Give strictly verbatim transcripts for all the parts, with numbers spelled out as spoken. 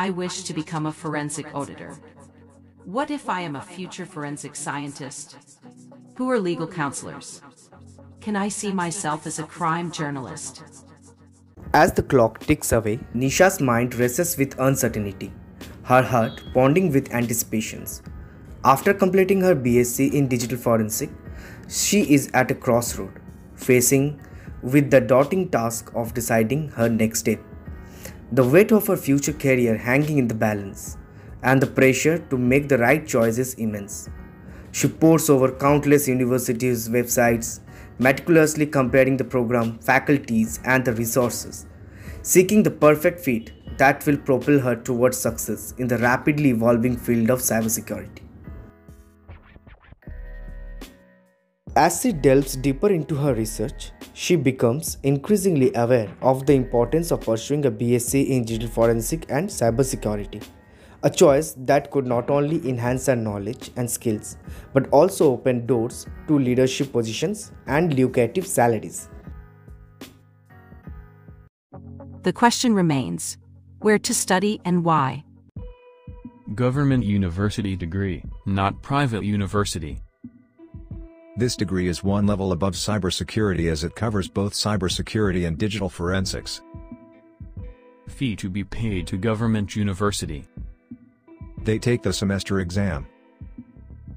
I wish to become a forensic auditor. What if I am a future forensic scientist? Who are legal counselors? Can I see myself as a crime journalist? As the clock ticks away, Nisha's mind races with uncertainty, her heart pounding with anticipations. After completing her B S c in digital forensic, she is at a crossroad, facing with the daunting task of deciding her next step. The weight of her future career hanging in the balance, and the pressure to make the right choice is immense. She pores over countless universities' websites, meticulously comparing the program, faculties, and the resources, seeking the perfect fit that will propel her towards success in the rapidly evolving field of cybersecurity. As she delves deeper into her research, she becomes increasingly aware of the importance of pursuing a B S c in digital forensic and cybersecurity, a choice that could not only enhance her knowledge and skills, but also open doors to leadership positions and lucrative salaries. The question remains, where to study and why? Government university degree, not private university. This degree is one level above cybersecurity as it covers both cybersecurity and digital forensics. Fee to be paid to government university. They take the semester exam.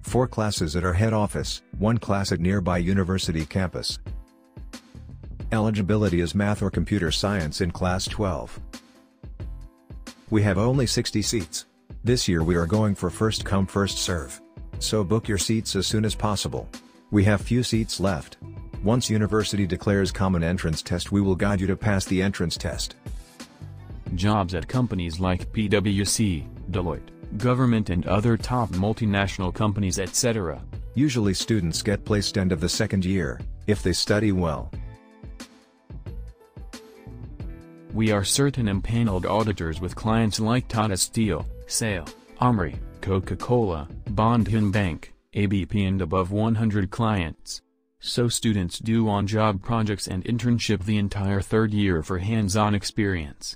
Four classes at our head office, one class at nearby university campus. Eligibility is math or computer science in class twelve. We have only sixty seats. This year we are going for first come first serve. So book your seats as soon as possible. We have few seats left. Once university declares common entrance test, we will guide you to pass the entrance test. Jobs at companies like P W C, Deloitte, government and other top multinational companies, et cetera. Usually students get placed end of the second year, if they study well. We are certain empaneled auditors with clients like Tata Steel, SAIL, AMRI, Coca-Cola, Bandhan Bank, A B P and above one hundred clients. So students do on-job projects and internship the entire third year for hands-on experience.